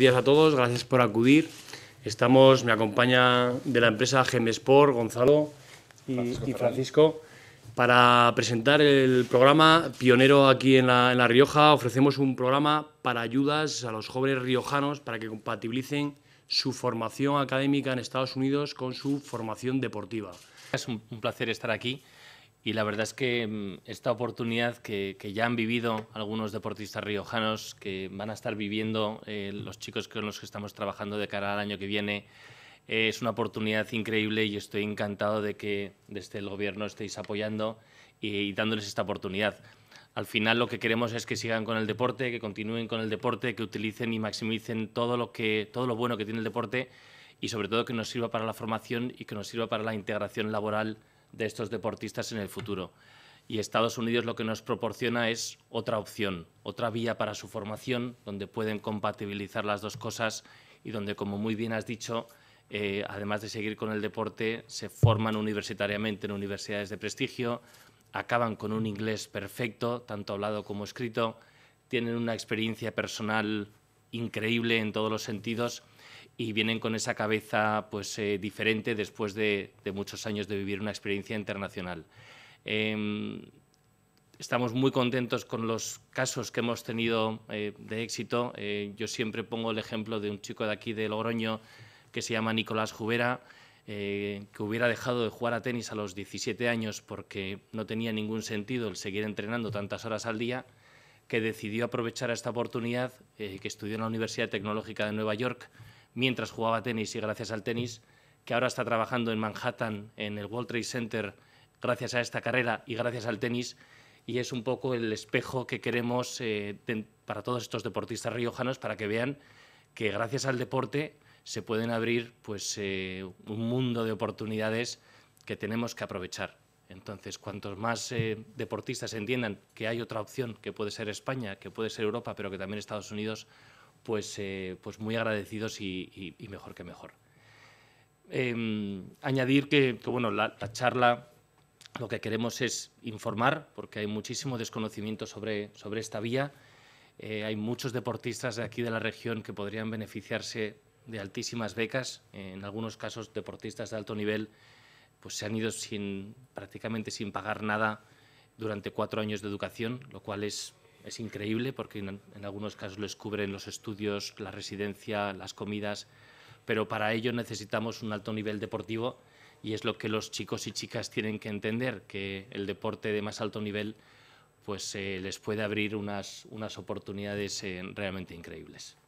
Buenos días a todos, gracias por acudir. Me acompaña de la empresa GEMESPORT, Gonzalo y Francisco, para presentar el programa pionero aquí en La Rioja. Ofrecemos un programa para ayudas a los jóvenes riojanos para que compatibilicen su formación académica en Estados Unidos con su formación deportiva. Es un placer estar aquí y la verdad es que esta oportunidad que ya han vivido algunos deportistas riojanos, que van a estar viviendo los chicos con los que estamos trabajando de cara al año que viene, es una oportunidad increíble y estoy encantado de que desde el Gobierno estéis apoyando y dándoles esta oportunidad. Al final lo que queremos es que sigan con el deporte, que continúen con el deporte, que utilicen y maximicen todo lo bueno que tiene el deporte y sobre todo que nos sirva para la formación y que nos sirva para la integración laboral de estos deportistas en el futuro. Y Estados Unidos lo que nos proporciona es otra opción, otra vía para su formación, donde pueden compatibilizar las dos cosas y donde, como muy bien has dicho, además de seguir con el deporte, se forman universitariamente en universidades de prestigio, acaban con un inglés perfecto, tanto hablado como escrito, tienen una experiencia personal increíble en todos los sentidos y vienen con esa cabeza pues, diferente después de muchos años de vivir una experiencia internacional. Estamos muy contentos con los casos que hemos tenido de éxito. Yo siempre pongo el ejemplo de un chico de aquí de Logroño que se llama Nicolás Jubera, que hubiera dejado de jugar a tenis a los 17 años porque no tenía ningún sentido el seguir entrenando tantas horas al día, que decidió aprovechar esta oportunidad, que estudió en la Universidad Tecnológica de Nueva York mientras jugaba tenis y gracias al tenis, que ahora está trabajando en Manhattan, en el World Trade Center, gracias a esta carrera y gracias al tenis, y es un poco el espejo que queremos para todos estos deportistas riojanos para que vean que gracias al deporte se pueden abrir pues, un mundo de oportunidades que tenemos que aprovechar. Entonces, cuantos más deportistas entiendan que hay otra opción, que puede ser España, que puede ser Europa, pero que también Estados Unidos, pues muy agradecidos y mejor que mejor. Añadir que bueno, la charla lo que queremos es informar, porque hay muchísimo desconocimiento sobre esta vía. Hay muchos deportistas de aquí de la región que podrían beneficiarse de altísimas becas. En algunos casos, deportistas de alto nivel pues se han ido prácticamente sin pagar nada durante 4 años de educación, lo cual es increíble porque en algunos casos les cubren los estudios, la residencia, las comidas, pero para ello necesitamos un alto nivel deportivo y es lo que los chicos y chicas tienen que entender, que el deporte de más alto nivel pues les puede abrir unas oportunidades realmente increíbles.